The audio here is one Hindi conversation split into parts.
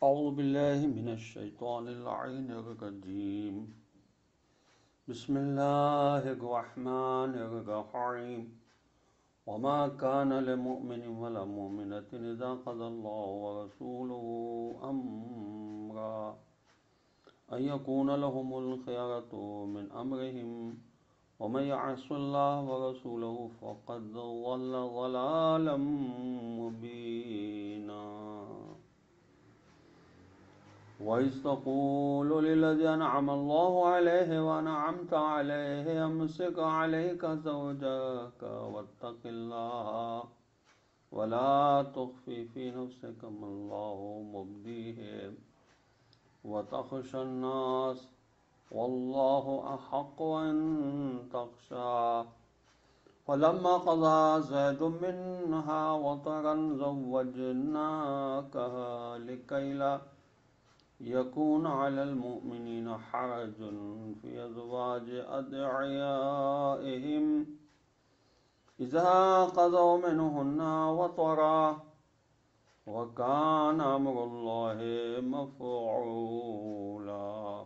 औज़ु बिल्लाहि मिनश्शैतानिर रजीम बिस्मिल्लाहिर रहमानिर रहीम वमा काना लिमुमिनिन वला मुमिनातिन इज़ा क़ज़ल्लाहु व रसूलुहु अम्रा अन यकूना लहुमुल खियरतु मिन अम्रिहिम व मन यअसी अल्लाह व रसूलहु फ़क़द ज़ल्ला ज़लालन मुबीना। وإذ تقول للذي أنعم الله عليه وأنعمت عليه أمسك عليك زوجك واتق الله ولا تخفي في نفسك ما الله مبديه وتخشى الناس والله أحق أن تخشى فلما قضى زيد منها وطرا زوجناكها لكي لا يكون على المؤمنين حرج في أزواج أدعيائهم إذا قضوا منهن وطرا وكان أمر الله مفعولا.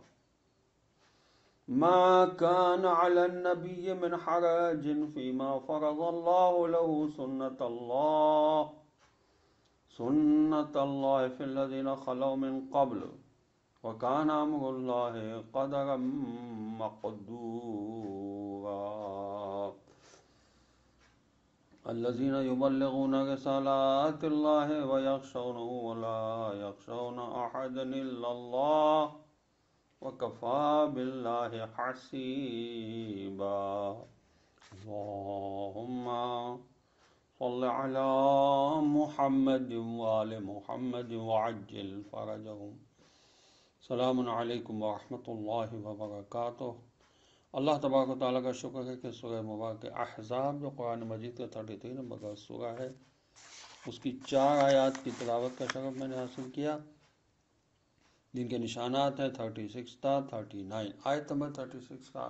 ما كان على النبي من حرج فيما فرض الله له سنة الله في الذين خلوا من قبل وكان أمر الله قدرا مقدورا. الذين يبلغون رسالات الله ويخشونه ولا يخشون أحدا إلا الله وكفى بالله حسيبا. اللهم صل على محمد وآل محمد وعجل فرجهم. सलाम अलैकुम वरहमतुल्लाहि वबरकातुह। अल्लाह तबारक व तआला का शुक्र है कि सूरह मुबारक अहज़ाब जो कुरान मजीद का 33 नंबर सूरह है उसकी 4 आयात की तिलावत का शरफ मैंने हासिल किया, जिनके निशानात हैं 36 था 39। आयत नंबर 36 का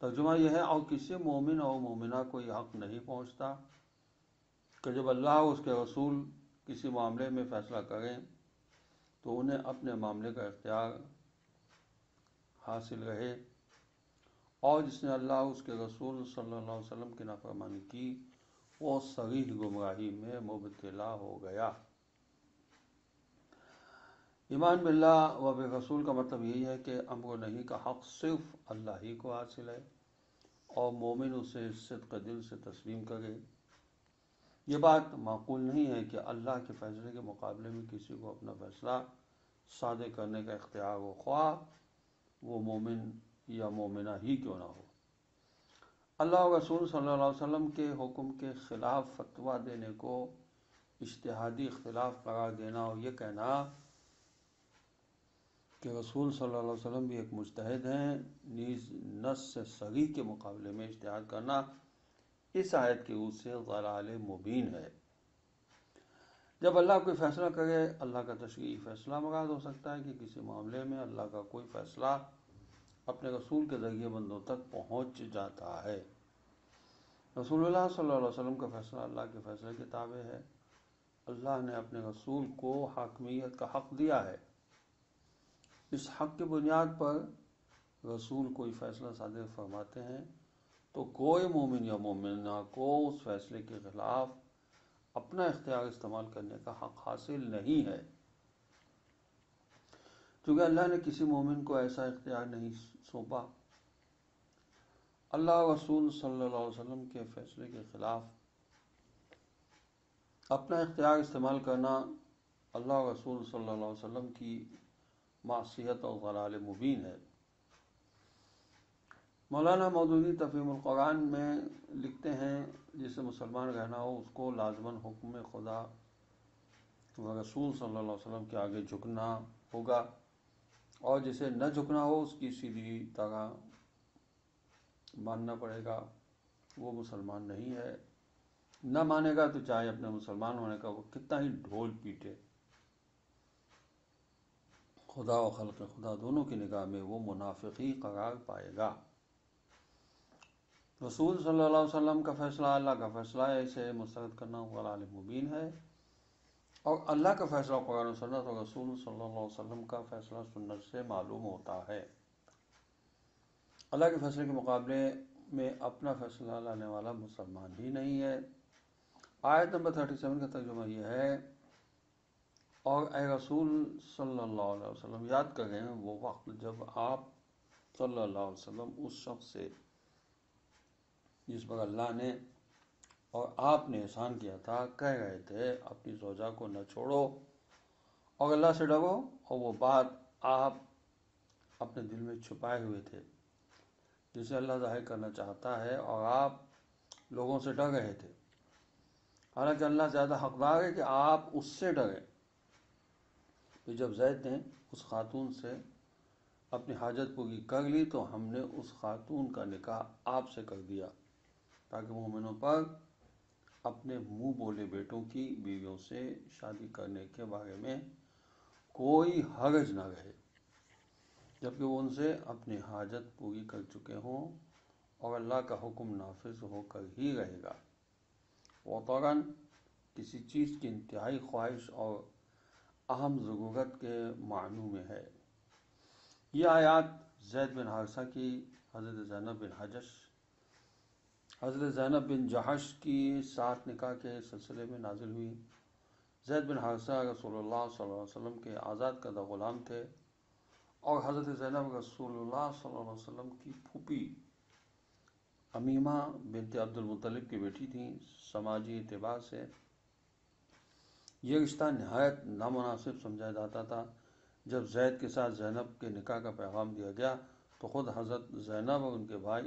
तर्जुमा यह है, और किसी मोमिन और मोमिना को यह हक नहीं पहुँचता कि जब अल्लाह उसके रसूल किसी मामले में फ़ैसला करें तो उन्हें अपने मामले का इख्तियार हासिल रहे, और जिसने अल्लाह उसके रसूल सल्लल्लाहु अलैहि वसल्लम की नाफरमानी की वो सरीह गुमराही में मुब्तला हो गया। ईमान बिल्लाह व बिरसूल का मतलब यही है कि अमर नहीं का हक़ सिर्फ अल्लाह ही को हासिल है, और मोमिन उसे सिद्क़ दिल से तस्लीम करे। ये बात माकूल नहीं है कि अल्लाह के फ़ैसले के मुकाबले में किसी को अपना फ़ैसला सादे करने का इख्तियार हो, ख्वाह वो मोमिन या मोमिना ही क्यों ना हो। अल्लाह और रसूल सल्लल्लाहु अलैहि वसल्लम के हुक्म के ख़िलाफ़ फतवा देने को इज्तिहादी इख्तिलाफ करार देना और ये कहना कि रसूल सल्लल्लाहु अलैहि वसल्लम भी एक मुज्तहिद हैं, नीज़ नस से सही के मुकाबले में इज्तिहाद करना इस आयत के रूप से ज़लाल मुबीन है। जब अल्लाह कोई फ़ैसला करे, अल्लाह का तशरीही फ़ैसला मुराद हो सकता है कि किसी मामले में अल्लाह का कोई फ़ैसला अपने रसूल के ज़रिए बंदों तक पहुँच जाता है। रसूलुल्लाह सल्लल्लाहु अलैहि वसल्लम का फ़ैसला अल्लाह के फ़ैसले के ताबे है। अल्लाह ने अपने रसूल को हाकिमियत का हक़ दिया है, इस हक़ की बुनियाद पर रसूल कोई फ़ैसला सादर फरमाते हैं तो कोई मोमिन या मोमिना को उस फैसले के ख़िलाफ़ अपना इख्तियार इस्तेमाल करने का हक़ हासिल नहीं है, क्योंकि अल्लाह ने किसी मोमिन को ऐसा इख्तियार नहीं सौंपा। अल्लाह रसूल सल्लल्लाहु अलैहि वसल्लम के फ़ैसले के ख़िलाफ़ अपना इख्तियार इस्तेमाल करना अल्लाह रसूल सल्लल्लाहु अलैहि वसल्लम की मासियत और ज़लाल मुबीन है। मौलाना मौदूदी तफ़हीमुल क़ुरान में लिखते हैं, जिसे मुसलमान रहना हो उसको लाजमन हुक्म खुदा व रसूल सल्लल्लाहु अलैहि वसल्लम के आगे झुकना होगा, और जिसे न झुकना हो उसकी सीधी तरह मानना पड़ेगा, वो मुसलमान नहीं है। न मानेगा तो चाहे अपने मुसलमान होने का वो कितना ही ढोल पीटे, खुदा व खल्क़ खुदा दोनों की निगाह में वो मुनाफिकी करार पाएगा। रसूल सल्लल्लाहु अलैहि वसल्लम का फ़ैसला अल्लाह का फ़ैसला है, इसे मुस्तरद करना ज़लाल मुबीन है। और अल्लाह का फ़ैसला कुरान और सुन्नत और रसूल सल्लल्लाहु अलैहि वसल्लम का फ़ैसला सुन्नत से मालूम होता है। अल्लाह के फ़ैसले के मुकाबले में अपना फ़ैसला लाने वाला मुसलमान ही नहीं है। आयत नंबर 37 का तर्जुमा यह है, और ए रसूल सल्लल्लाहु अलैहि वसल्लम याद करें वो वक्त जब आप सल्लल्लाहु अलैहि वसल्लम उस शख्स से जिस पर अल्लाह ने और आपने एहसान किया था कह गए थे अपनी ज़ौजा को न छोड़ो और अल्लाह से डरो, और वो बात आप अपने दिल में छुपाए हुए थे जिसे अल्लाह जाहिर करना चाहता है, और आप लोगों से डर रहे थे। हालांकि अल्लाह ज़्यादा हकदार है कि आप उससे डरें। फिर जब जैद ने उस खातून से अपनी हाजत पूरी कर ली तो हमने उस खातून का निकाह आपसे कर दिया ताकि मोमिनों पर अपने मुँह बोले बेटों की बीवियों से शादी करने के बारे में कोई हर्ज ना रहे, जबकि वो उनसे अपनी हाजत पूरी कर चुके हों और अल्लाह का हुक्म नाफिज होकर ही रहेगा। वतरन किसी चीज़ की इंतहाई ख्वाहिश और अहम ज़रूरत के मानू में है। यह आयात जैद बिन हारसा की हज़रत ज़ैनब बिन जहश की साथ निकाह के सिलसिले में नाजिल हुई। जैद बिन हारसा रसूलुल्लाह सल्लल्लाहु अलैहि वसल्लम के आज़ाद करदा ग़ुलाम थे और हज़रत ज़ैनब रसूलुल्लाह सल्लल्लाहु अलैहि वसल्लम की फूफी अमीमा बिनते अब्दुल मुत्तलिब की बेटी थीं। समाजी एतबार से यह रिश्ता नहायत नामनासिब समझा जाता था। जब जैद के साथ ज़ैनब के निकाह का पैगाम दिया गया तो ख़ुद हज़रत ज़ैनब और उनके भाई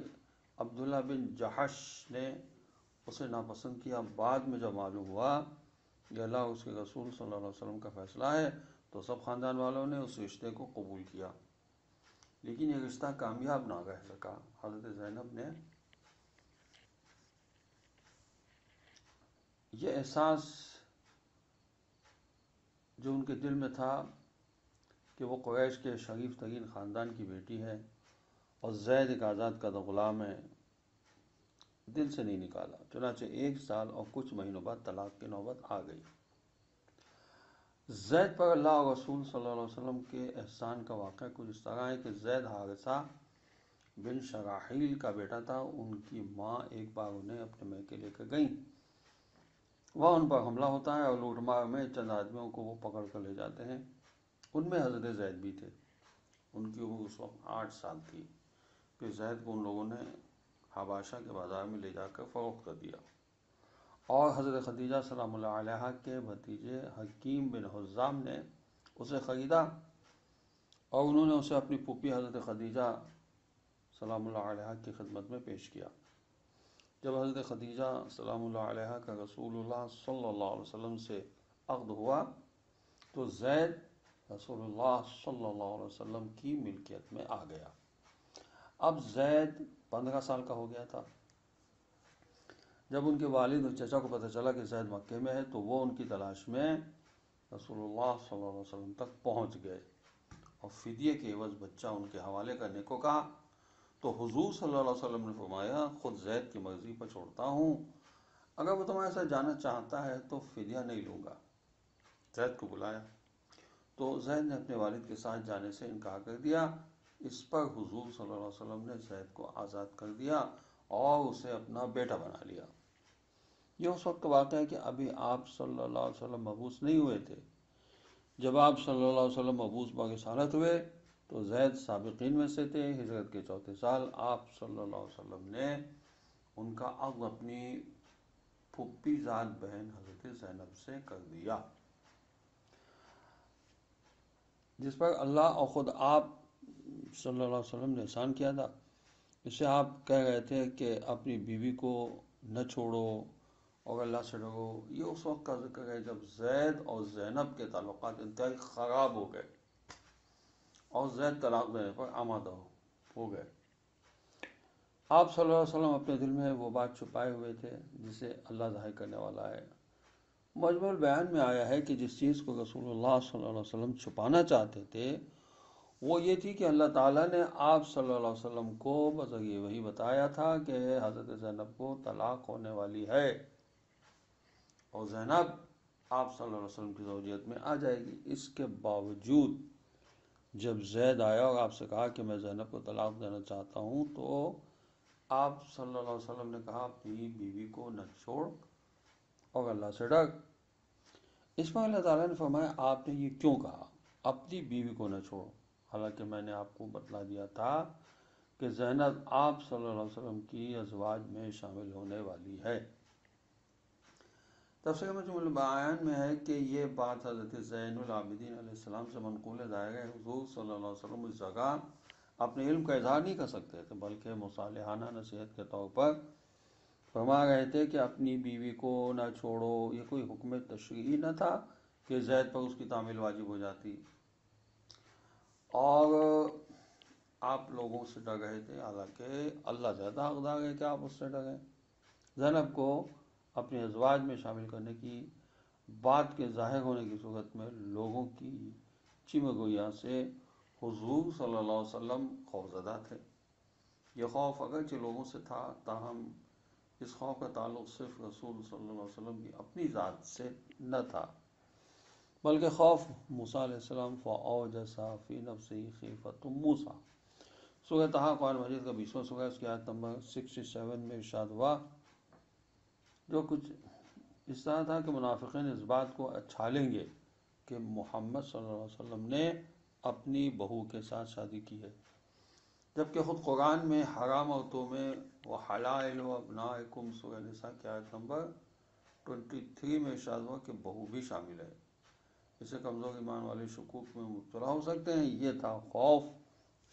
अब्दुल्ला बिन जहश ने उसे नापसंद किया। बाद में जब मालूम हुआ कि अल्लाह उसके रसूल सल्लल्लाहु अलैहि वसल्लम का फ़ैसला है तो सब ख़ानदान वालों ने उस रिश्ते को कबूल किया, लेकिन यह रिश्ता कामयाब ना रह सका। हज़रत ज़ैनब ने यह एहसास जो उनके दिल में था कि वो कुरैश के शरीफ तरीन ख़ानदान की बेटी है और जैद एक आज़ाद करदा ग़ुलाम है, दिल से नहीं निकाला। चुनांचे 1 साल और कुछ महीनों बाद तलाक की नौबत आ गई। जैद पर अल्लाह और रसूल सल्लल्लाहु अलैहि वसल्लम के एहसान का वाक़या कुछ इस तरह है कि जैद हारिसा बिन शराहील का बेटा था। उनकी माँ एक बार उन्हें अपने मैके लेकर गई, वह उन पर हमला होता है और लूटमार में चंद आदमियों को वो पकड़ कर ले जाते हैं। उनमें हज़रत जैद भी थे। उनकी उम्र उस वक्त 8 साल थी कि जैद को उन लोगों ने हबाशा के बाज़ार में ले जाकर फ़रोख्त कर दिया। और हज़रत खदीजा सलामुल्लाह अलैहा के भतीजे हकीम बिन हुज़ाम ने उसे ख़रीदा और उन्होंने उसे अपनी पुप्पी हज़रत खदीजा सलामुल्लाह अलैहा की खिदमत में पेश किया। जब हज़रत खदीजा सलामुल्लाह अलैहा का रसूलुल्लाह सल्लल्लाहु अलैहि वसल्लम से अक़्द हुआ तो जैद रसूलुल्लाह सल्लल्लाहु अलैहि वसल्लम की मिल्कियत में आ गया। अब जैद 15 साल का हो गया था। जब उनके वालिद और चचा को पता चला कि जैद मक्के में है तो वो उनकी तलाश में रसूलुल्लाह सल्लल्लाहु अलैहि वसल्लम तक पहुंच गए और फ़िदिये के एवज़ बच्चा उनके हवाले करने को कहा तो हुजूर सल्लल्लाहु अलैहि वसल्लम ने फरमाया, ख़ुद जैद की मर्ज़ी पर छोड़ता हूँ, अगर वो तुम्हारे साथ जाना चाहता है तो फ़िदिया नहीं लूँगा। जैद को बुलाया तो जैद ने अपने वालिद के साथ जाने से इनकार कर दिया। इस पर हुजूर सल्लल्लाहु अलैहि वसल्लम ने जैद को आज़ाद कर दिया और उसे अपना बेटा बना लिया। यह उस वक्त का वाक़या है कि अभी आप सल्लल्लाहु अलैहि वसल्लम मबूस नहीं हुए थे। जब आप सल्लल्लाहु अलैहि वसल्लम मबूस बरिसालत हुए तो जैद साबिक़ीन में से थे। हिजरत के 4थे साल आप सल्लल्लाहु अलैहि वसल्लम ने उनका अक़्द अपनी फूफी ज़ात बहन हज़रत ज़ैनब से कर दिया, जिस पर अल्लाह और ख़ुद आप सल्लल्लाहु अलैहि वसल्लम ने एहसान किया था। इससे आप कह रहे थे कि अपनी बीवी को न छोड़ो और अल्लाह से डरो। ये उस वक्त का जिक्र है जब जैद और ज़ैनब के ताल्लुक़ात इंतहाई ख़राब हो गए और जैद तलाक़ देने पर आमादा हो गए। आप सल्लल्लाहु अलैहि वसल्लम अपने दिल में वो बात छुपाए हुए थे जिसे अल्लाह ज़ाहिर करने वाला है। मजमूल बयान में आया है कि जिस चीज़ को रसूलुल्लाह सल्लल्लाहु अलैहि वसल्लम छुपाना चाहते थे वो ये थी कि अल्लाह ताला ने आप सल्लल्लाहु अलैहि वसल्लम को बज़रिए वही बताया था कि हज़रत ज़ैनब को तलाक़ होने वाली है और ज़ैनब आप सल्लल्लाहु अलैहि वसल्लम की ज़ौजियत में आ जाएगी। इसके बावजूद जब जैद आया और आपसे कहा कि मैं ज़ैनब को तलाक़ देना चाहता हूँ, तो आप सल्लल्लाहु अलैहि वसल्लम ने कहा अपनी बीवी को न छोड़ और अल्लाह से डर। इसमें अल्लाह ताला ने फरमाया आपने ये क्यों कहा अपनी बीवी को न छोड़ो, हालांकि मैंने आपको बतला दिया था कि ज़ैनब आप सल्लल्लाहु अलैहि वसल्लम की अज़वाज में शामिल होने वाली है। तफ़सीर मजमुल बयान में है कि ये बात हज़रत ज़ैनुल आबिदीन अलैहिस्सलाम से मनक़ूल दायरा हुज़ूर सल्लल्लाहु अलैहि वसल्लम उस जगह अपने इल्म का इजहार नहीं कर सकते थे, बल्कि मुसालिहाना नसीहत के तौर पर फरमा रहे थे कि अपनी बीवी को ना छोड़ो। ये कोई हुक्म तशरीई न था कि ज़ैद पर उसकी तामील वाजिब हो जाती, और आप लोगों से डर रहे थे, हालांकि अल्लाह ज़्यादा हक़दार है कि आप उससे डरें। ज़ैनब को अपने अज़वाज में शामिल करने की बात के ज़ाहिर होने की सूरत में लोगों की चिमगोइयाँ से हुज़ूर सल्लल्लाहु अलैहि वसल्लम खौफज़दा थे। यह खौफ अगरचे लोगों से था, ताहम इस खौफ का ताल्लुक़ सिर्फ रसूल सल्लल्लाहु अलैहि वसल्लम की अपनी ज़ात से न था, बल्कि खौफ मूसा अलैहिस्सलाम फ़औजसा फ़ी नफ़्सिही ख़ीफ़तु मूसा। सूरह ताहा कुरान मजीद का 20वां सूरह है, उसकी आयत नंबर 67 में इरशाद हुआ जो कुछ इस तरह था कि मुनाफिक़ीन इस बात को अछालेंगे कि मोहम्मद सल्लल्लाहु अलैहि वसल्लम ने अपनी बहू के साथ शादी की है, जबकि ख़ुद कुरान में हराम औरतों में व हलाइल व अबनाइकुम सूरह निसा की आयत नंबर 23 में इरशाद हुआ कि बहू भी शामिल है। इससे कमज़ोर ईमान वाले शकूक में मुब्तला हो सकते हैं। ये था खौफ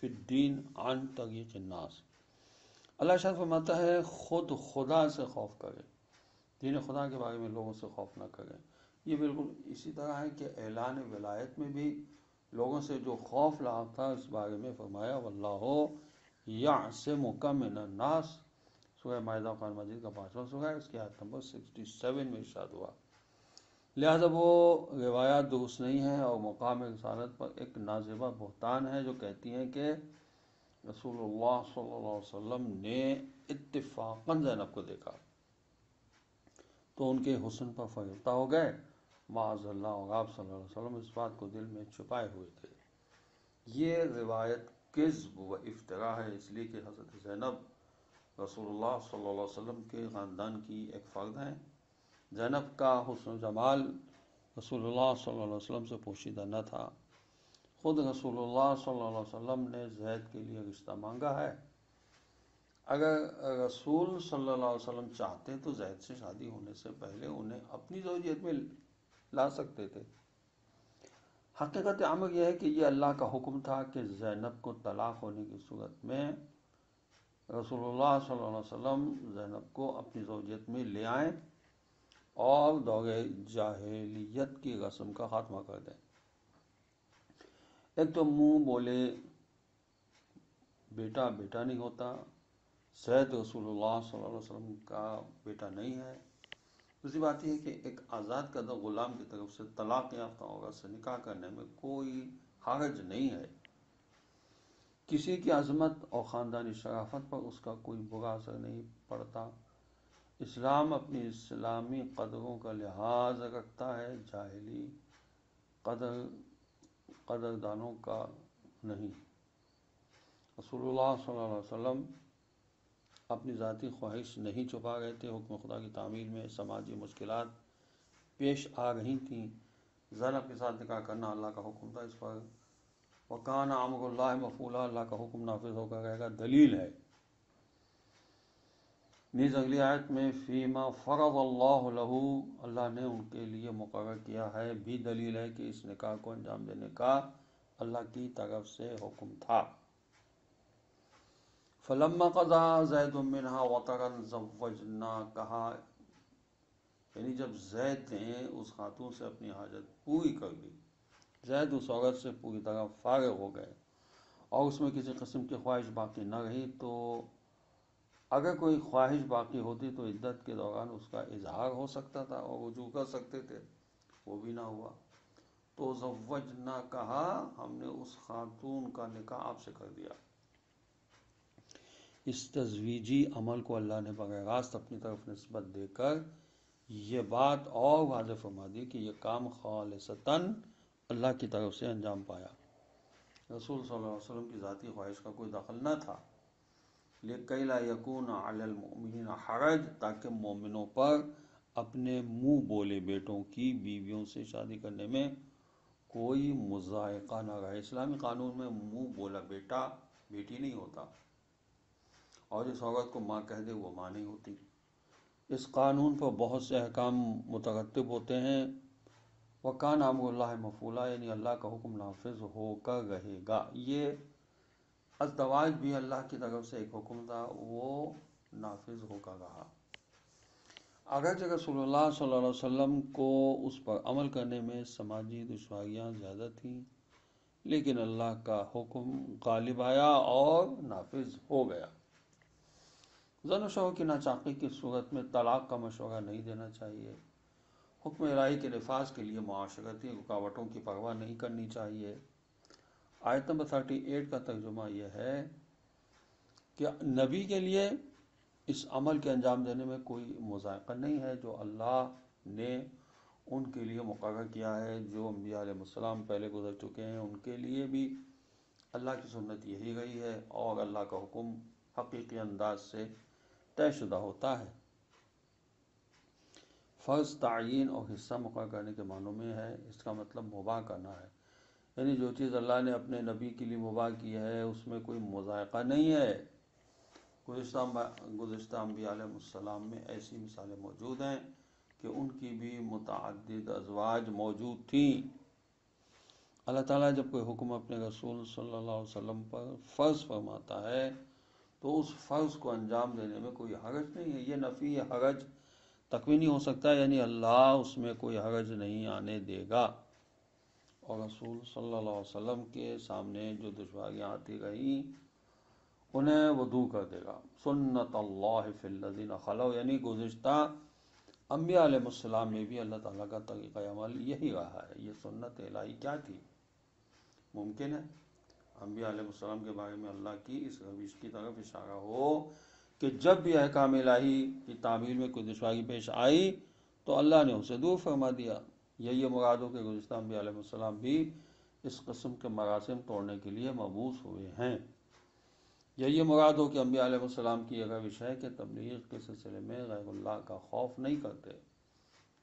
फिद्दीन आन तरीक़ नास। अल्लाह शायद फरमाता है खुद खुदा से खौफ करे, दीन खुदा के बारे में लोगों से खौफ ना करें। ये बिल्कुल इसी तरह है कि ऐलान विलायत में भी लोगों से जो खौफ लाभ था इस बारे में फरमाया वल्लाहो याअसिमुका मिनन्नास। सूरह माइदा कुरान मजीद का 5वां सूरह है, इसकी आयत नंबर 67 में इरशाद हुआ। लिहाजा वो रिवायात दुरुस्त नहीं है और मकाम रिसालत पर एक नाज़िबा बहतान है जो कहती हैं कि रसूलुल्लाह सल्लल्लाहु अलैहि वसल्लम ने इत्तिफाक़न ज़ैनब को देखा तो उनके हुस्न पर फरिश्ता हो गए। माज़ल्लाह और आप सल्लल्लाहु अलैहि वसल्लम इस बात को दिल में छुपाए हुए थे। ये रिवायत किज़्ब व इफ्तिरा है, इसलिए कि हज़रत ज़ैनब रसूलुल्लाह सल्लल्लाहु अलैहि वसल्लम के ख़ानदान की एक फ़र्द हैं। ज़ैनब का हुस्न जमाल रसूलुल्लाह सल्लल्लाहु अलैहि वसल्लम से पोशीदा न था। ख़ुद रसूलुल्लाह सल्लल्लाहु अलैहि वसल्लम ने ज़ैद के लिए रिश्ता मांगा है। अगर रसूल सल्लल्लाहु अलैहि वसल्लम चाहते तो ज़ैद से शादी होने से पहले उन्हें अपनी ज़ौजियत में ला सकते थे। हकीकत आमर यह है कि यह अल्लाह का हुक्म था कि ज़ैनब को तलाक़ होने की सूरत में रसूलुल्लाह सल्लल्लाहु अलैहि वसल्लम ज़ैनब को अपनी ज़ौजियत में ले आएँ और दौरे जाहिलियत की रस्म का ख़ात्मा कर दें। एक तो मुँह बोले बेटा बेटा नहीं होता, सैयद रसूलुल्लाह सल्लल्लाहु अलैहि वसल्लम का बेटा नहीं है। दूसरी बात यह है कि एक आज़ाद करदा ग़ुलाम की तरफ से तलाक़ याफ्ता औरत से निकाह करने में कोई हरज नहीं है। किसी की अज़मत और ख़ानदानी शराफत पर उसका कोई बुरा असर नहीं पड़ता। इस्लाम अपनी इस्लामी कदरों का लिहाज रखता है, जाहिली कदरदानों का नहीं। रसूलुल्लाह सल्लल्लाहु अलैहि वसल्लम अपनी ज़ाती ख्वाहिश नहीं छुपा रहे थे। हुक्म खुदा की तामील में समाजी मुश्किलात पेश आ रही थीं। ज़ैनब के साथ निकाह करना अल्लाह का हुक्म था, इस पर वकान अम्रुल्लाह मफ़ूला, अल्लाह का हुक्म नाफिज होकर रहेगा, दलील है। नीज़ अगली आयत में फ़ीमा फ़रज़ल्लाहु लहू, अल्लाह ने उनके लिए मुक़र्रर किया है, भी दलील है कि इस निकाह को अंजाम देने का अल्लाह की तरफ से हुक्म था। फलम्मा क़ज़ा ज़ैद मिन्हा वतरन ज़व्वजना कहा, यानी जब ज़ैद ने उस खातून से अपनी हाजत पूरी कर दी, ज़ैद उस औरत से पूरी तरह फारिग हो गए और उसमें किसी किस्म की ख्वाहिश बाकी न रही। तो अगर कोई ख्वाहिश बाकी होती तो इद्दत के दौरान उसका इजहार हो सकता था और रुजू कर सकते थे, वो भी ना हुआ। तो ज़व्वजना कहा, हमने उस खातून का निकाह आपसे कर दिया। इस तजवीजी अमल को अल्लाह ने बग़ैर रास्त अपनी तरफ नस्बत देकर ये बात और वाज़े फरमा दी कि यह काम खालिसतन अल्लाह की तरफ से अंजाम पाया, रसूल सल्लल्लाहु अलैहि वसल्लम की ज़ाती ख्वाहिश का कोई दखल न था। लिकई ला यकून अलल मुमिनीन हरज, ताकि मोमिनों पर अपने मुँह बोले बेटों की बीवियों से शादी करने में कोई मुज़ायक़ा ना रहे। इस्लामी कानून में मुँह बोला बेटा बेटी नहीं होता, और इस औरत को माँ कह दे वो माँ नहीं होती। इस कानून पर बहुत से अहकाम मुतरत्तिब होते हैं। वकान अम्रुल्लाह मफ़ूला, यानी अल्लाह का हुक्म नाफिज होकर रहेगा। ये अज़दवाज भी अल्लाह की तरफ से एक हुक्म था, वो नाफिज होकर रहा। अगरचे रसूलुल्लाह सल्लल्लाहु अलैहि वसल्लम को उस पर अमल करने में समाजी दुश्वारियाँ ज़्यादा थीं, लेकिन अल्लाह का हुक्म गालिब आया और नाफिज हो गया। ज़न और शौहर की नाचाकी की सूरत में तलाक़ का मशवरा नहीं देना चाहिए। हुक्म इलाही के नफाज के लिए माशरती रुकावटों की परवाह नहीं करनी चाहिए। आयत नंबर 38 का तर्जुमा यह है कि नबी के लिए इस अमल के अंजाम देने में कोई मुज़ायक़ा नहीं है जो अल्लाह ने उनके लिए मुक़र्रर किया है। जो अंबिया अलैहिस्सलाम पहले गुजर चुके हैं उनके लिए भी अल्लाह की सुन्नत यही गई है, और अल्लाह का हुक्म हकीकी अंदाज से तयशुदा होता है। फ़र्ज़ तयीन और हिस्सा मुक़र्रर करने के मानों में है। इसका मतलब मुबाह करना है, यानी जो चीज़ अल्लाह ने अपने नबी के लिए मुबाह की है उसमें कोई मुज़ायक़ा नहीं है। गुज़िश्ता अंबिया अलैहिस्सलाम में ऐसी मिसालें मौजूद हैं कि उनकी भी मुतअद्दिद अज़वाज मौजूद थीं। अल्लाह ताला जब कोई हुक्म अपने रसूल सल्लल्लाहु अलैहि वसल्लम पर फ़र्ज़ फरमाता है तो उस फ़र्ज़ को अंजाम देने में कोई हरज नहीं है। ये नफ़ी हरज तकवीनी हो सकता है, यानी अल्लाह उसमें कोई हरज नहीं आने देगा। और रसूल सल्लल्लाहु अलैहि वसल्लम के सामने जो दुश्वारियाँ आती रहीं उन्हें वो दूर कर देगा। सुन्नत अल्लाह फिल्लज़ीन खलौ, यानी गुज़िश्ता अंबिया अलैहिस्सलाम में भी अल्लाह ताला का तरीक़ा अमल यही रहा है। ये सुन्नत इलाही क्या थी? मुमकिन है अंबिया अलैहिस्सलाम के बारे में अल्लाह की इस रविश की तरफ इशारा हो कि जब भी अहकाम इलाही की तामील में कोई दुश्वारी पेश आई तो अल्लाह ने उसे दूर फरमा दिया। यही मुराद हो कि गुज़िश्ता अंबिया अलैहिस्सलाम भी इस कस्म के मरासिम तोड़ने के लिए मबूस हुए हैं। यही मुराद हो कि अंबिया अलैहिस्सलाम की यह रविश है कि तबलीग के सिलसिले में गैरुल्लाह का खौफ नहीं करते,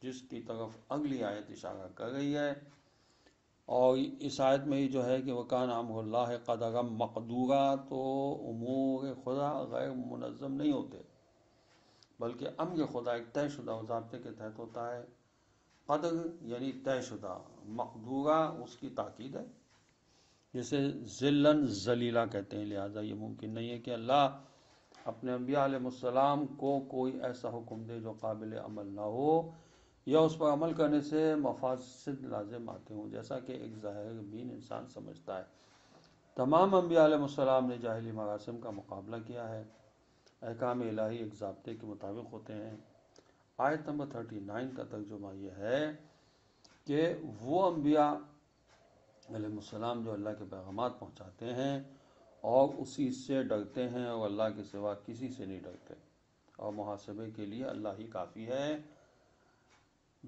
जिसकी तरफ अगली आयत इशारा कर रही है। और इस आयत में ही जो है कि वकान अम्रुल्लाह क़दरम मक़दूरा, तो उमूर खुदा गैर मुनज़्ज़म नहीं होते, बल्कि अम्र खुदा एक तयशुदा ज़ाब्ते के तहत होता है। क़दर यानी तयशुदा, मक़दूरा उसकी ताक़ीद है जिसे ज़िल्लन ज़लीला कहते हैं। लिहाजा ये मुमकिन नहीं है कि अल्लाह अपने अंबिया अलैहिस्सलाम को कोई ऐसा हुक्म दे जो काबिल अमल ना हो या उस पर अमल करने से मफासिद लाजिम आते हों, जैसा कि एक ज़ाहिर बीन इंसान समझता है। तमाम अंबिया अलैहिस्सलाम ने जाहिली मरासिम का मुकाबला किया है। अहकाम इलाही एक ज़ाब्ते के मुताबिक होते हैं। आयत नंबर 39 का तर्जुमा यह है कि वो अंबिया अलैहिस्सलाम जो अल्लाह के पैगामात पहुँचाते हैं और उसी से डरते हैं और अल्लाह के सिवा किसी से नहीं डरते, और मुहासबे के लिए अल्लाह ही काफ़ी है।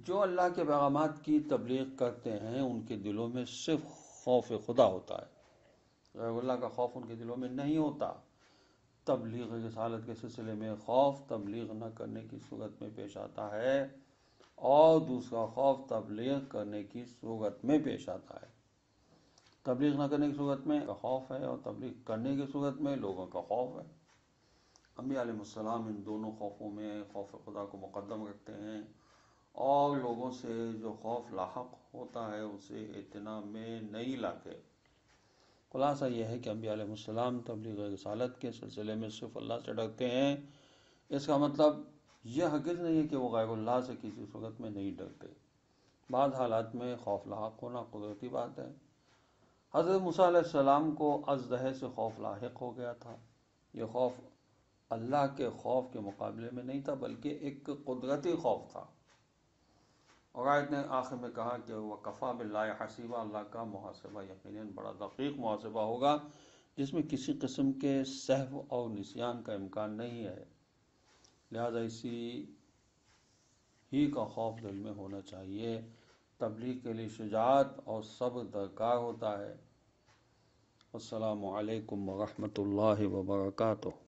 जो अल्लाह के पैगामात की तबलीग करते हैं उनके दिलों में सिर्फ खौफ खुदा होता है, गैरुल्लाह का खौफ उनके दिलों में नहीं होता। तबलीग रिसालत के सिलसिले में खौफ तबलीग न करने की सूरत में पेश आता है, और दूसरा खौफ तबलीग करने की सूरत में पेश आता है। तबलीग न करने की सूरत में का खौफ है, और तबलीग करने की सूरत में लोगों का खौफ है। अंबिया अलैहिस्सलाम इन दोनों खौफों में खौफ खुदा को मुक़द्दम रखते हैं, और लोगों से जो खौफ लाहक होता है उसे इतना में नहीं लाते। खुलासा यह है कि अंबिया अलैहिस्सलाम तबलीग रिसालत के सिलसिले में सिर्फ अल्लाह से डरते हैं। इसका मतलब यह हरगिज़ नहीं है कि वो गैरुल्लाह से किसी सूरत में नहीं डरते। बाद हालात में खौफ लाहक होना कुदरती बात है। हज़रत मूसा अलैहिस्सलाम को अजदह से खौफ लाहिक हो गया था। यह खौफ अल्लाह के खौफ के मुकाबले में नहीं था, बल्कि एक कुदरती खौफ था। और आयत ने आखिर में कहा कि वकफ़ा बिल्लाहि हसीबा, अल्लाह का मुहासिबा यकीनन बड़ा दक़ीक़ मुहासिबा होगा, जिसमें किसी किस्म के सहव और निस्यान का इम्कान नहीं है। लिहाजा इसी ही का खौफ दिल में होना चाहिए। तबलीग के लिए शुजाअत और सब्र दरकार होता है। अस्सलामु अलैकुम व रहमतुल्लाहि व बरकातुहू।